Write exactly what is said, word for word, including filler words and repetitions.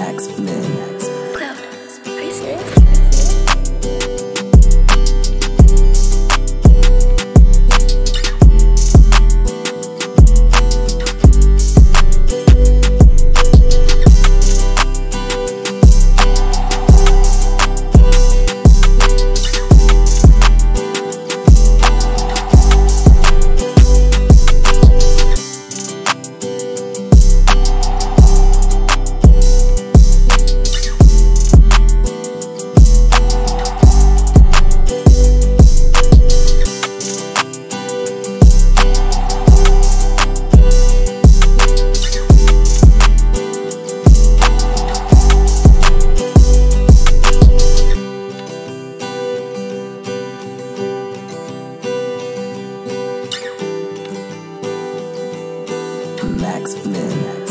Max Flynn. Max Flynn.